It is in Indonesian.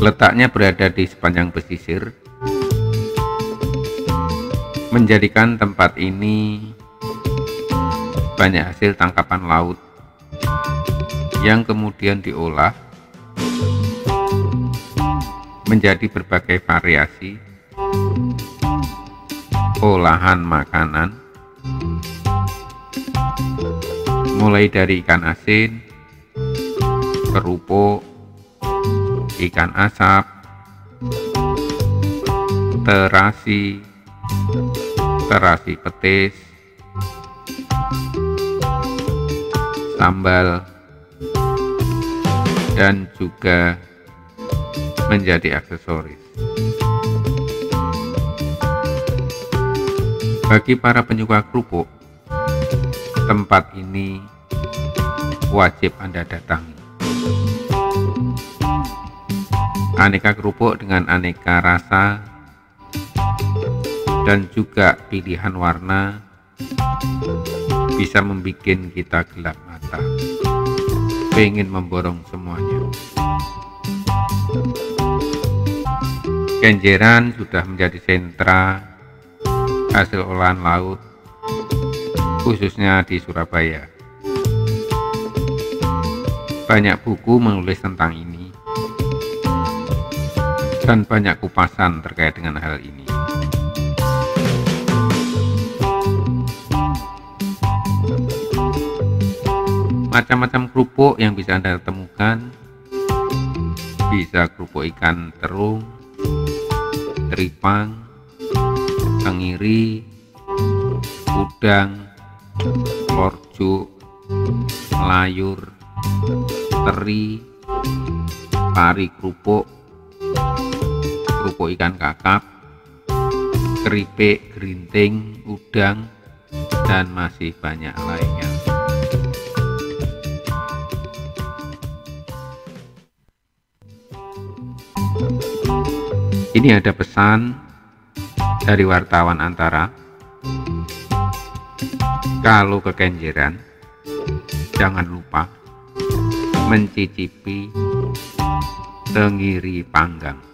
letaknya berada di sepanjang pesisir, menjadikan tempat ini banyak hasil tangkapan laut yang kemudian diolah menjadi berbagai variasi olahan makanan, mulai dari ikan asin, kerupuk, ikan asap, terasi, terasi petis, sambal, dan juga menjadi aksesoris. Bagi para penyuka kerupuk, tempat ini wajib Anda datangi. Aneka kerupuk dengan aneka rasa dan juga pilihan warna bisa membuat kita gelap mata, pengen memborong semuanya. Kenjeran sudah menjadi sentra hasil olahan laut, khususnya di Surabaya. Banyak buku menulis tentang ini dan banyak kupasan terkait dengan hal ini. Macam-macam kerupuk yang bisa Anda temukan, bisa kerupuk ikan terung, teripang, tengiri, udang, lorjuk, layur, teri, pari kerupuk, kerupuk ikan kakap, keripik, gerinting, udang, dan masih banyak lainnya. Ini ada pesan dari wartawan Antara, kalau ke Kenjeran jangan lupa mencicipi tengiri panggang.